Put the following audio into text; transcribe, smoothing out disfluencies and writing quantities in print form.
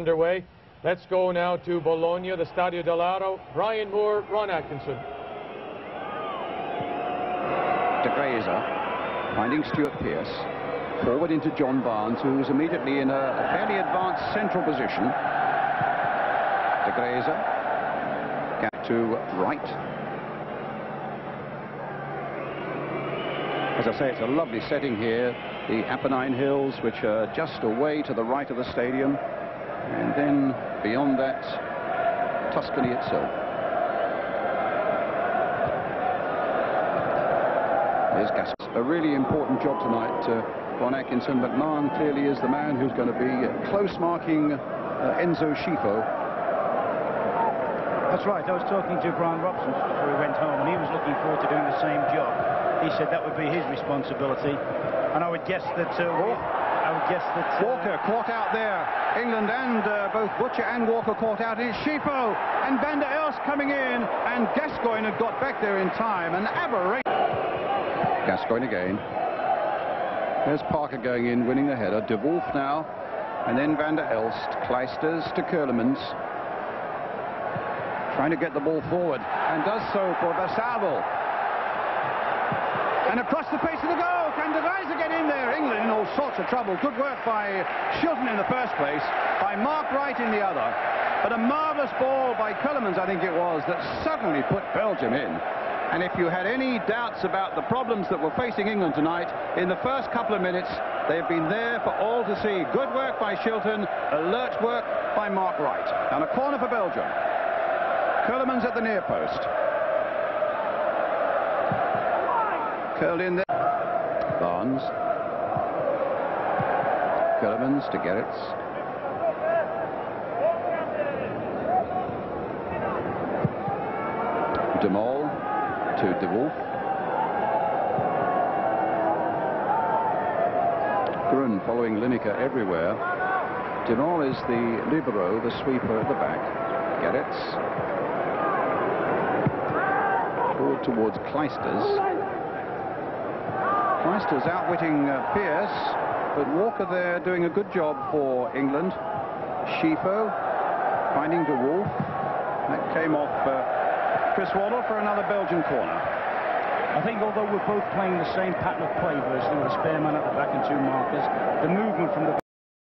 underway. Let's go now to Bologna, the Stadio dell'Aro. Brian Moore, Ron Atkinson. De Graza finding Stuart Pierce. Forward into John Barnes, who's immediately in a fairly advanced central position. De Graza back to Wright. As I say, it's a lovely setting here. The Apennine Hills, which are just away to the right of the stadium. And then, beyond that, Tuscany itself. Here's Gascoigne. A really important job tonight, Ron Atkinson, but McMahon clearly is the man who's going to be close-marking Enzo Schifo. That's right, I was talking to Brian Robson before we went home, and he was looking forward to doing the same job. He said that would be his responsibility, and I would guess that... Walker caught out there. England and both Butcher and Walker caught out. It's Schifo and Van der Elst coming in, and Gascoigne had got back there in time. An aberration. Gascoigne again. There's Parker going in, winning the header. De Wolf now, and then Van der Elst. Clijsters to Kellermans. Trying to get the ball forward, and does so for Versavel. And across the pace of the goal, can De Graza get in there? England in all sorts of trouble. Good work by Shilton in the first place, by Mark Wright in the other. But a marvellous ball by Ceulemans, I think it was, that suddenly put Belgium in. And if you had any doubts about the problems that were facing England tonight, in the first couple of minutes, they've been there for all to see. Good work by Shilton, alert work by Mark Wright. And a corner for Belgium. Ceulemans at the near post. Curled in there. Barnes. Kellermans to Gerets. Demol to De Wolf. Grun following Lineker everywhere. Demol is the libero, the sweeper at the back. Gerets. Forward towards Clijsters. Clijsters outwitting Pearce, but Walker there doing a good job for England. Schifo finding De Wolf. That came off Chris Waller for another Belgian corner. I think although we're both playing the same pattern of play, versus with a spare man at the back and two markers, the movement from the